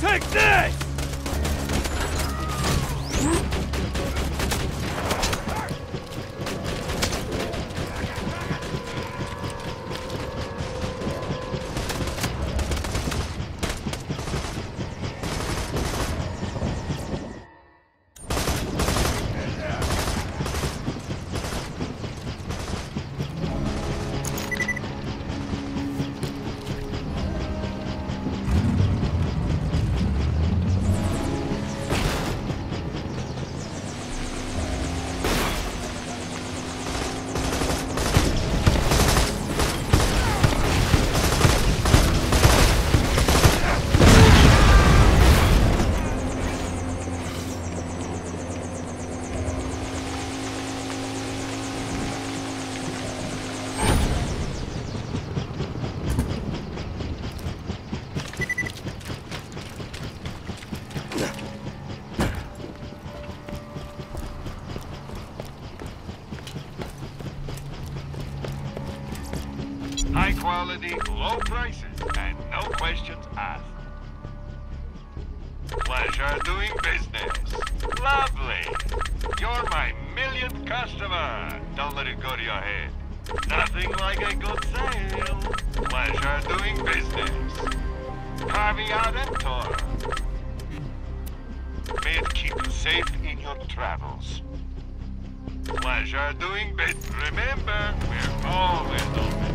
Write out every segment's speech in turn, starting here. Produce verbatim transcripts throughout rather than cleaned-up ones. Take this! High quality, low prices, and no questions asked. Pleasure doing business. Lovely. You're my millionth customer. Don't let it go to your head. Nothing like a good sale. Pleasure doing business. Caviar and Tor. May it keep you safe in your travels. Pleasure doing business. Remember, we're always open.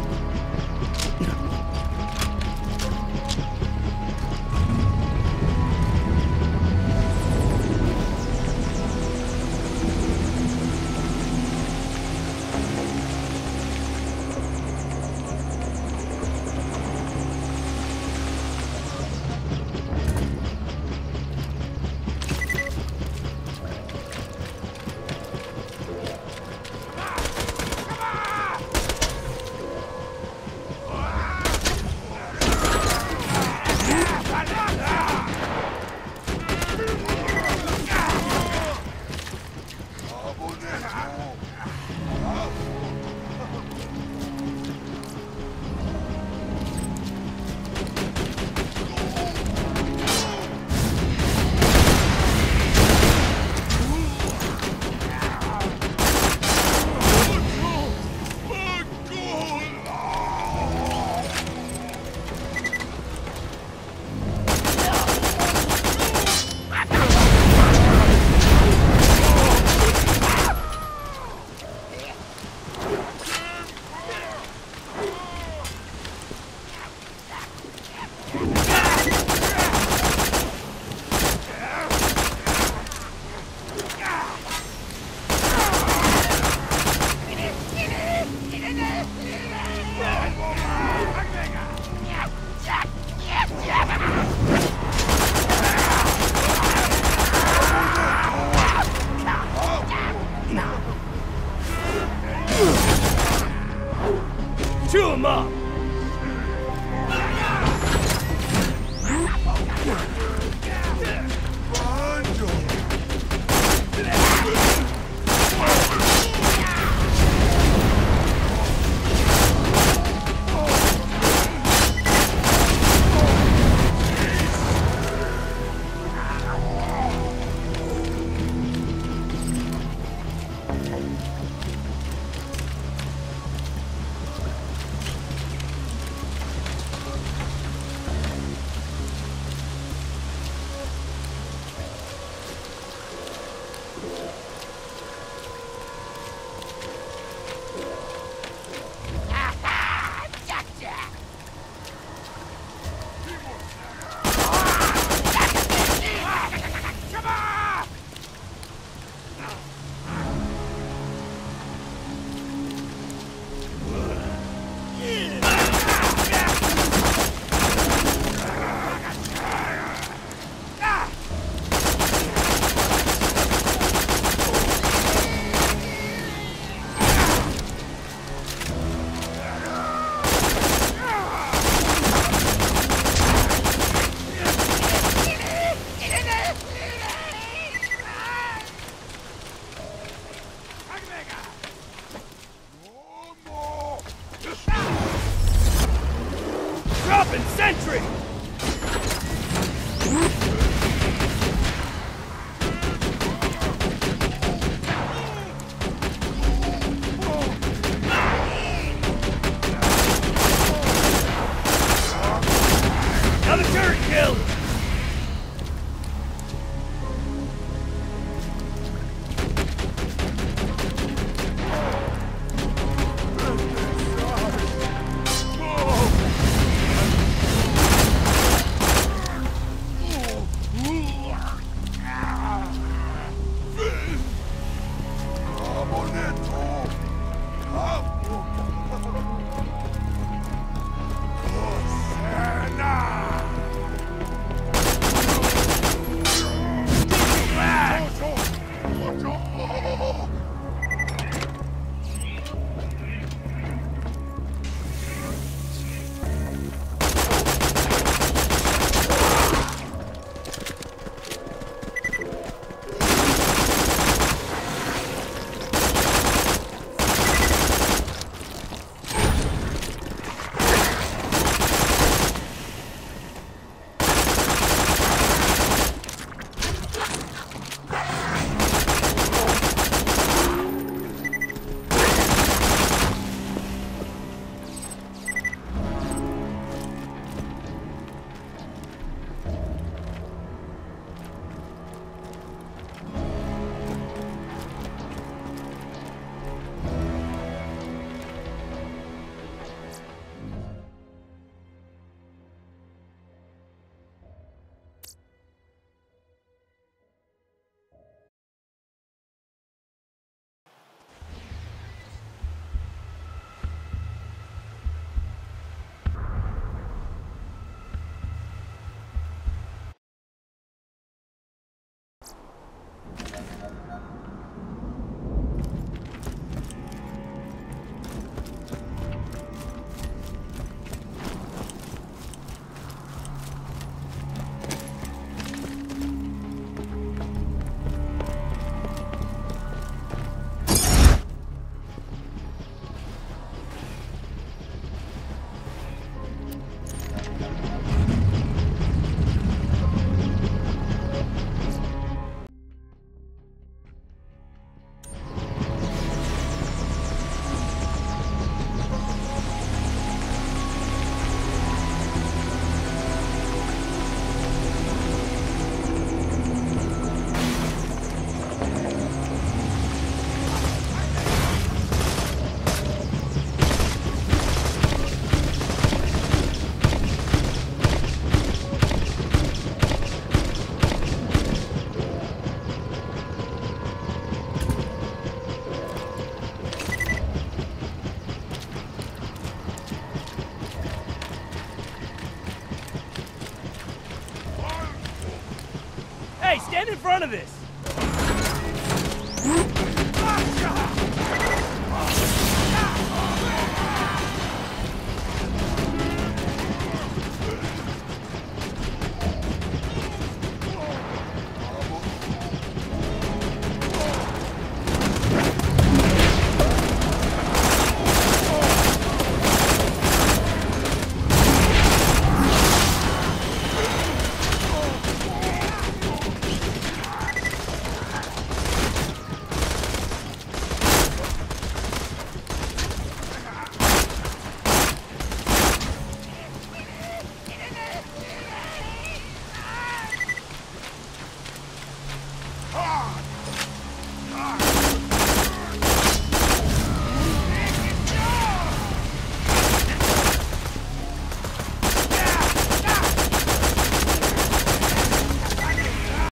Hey, stand in front of this!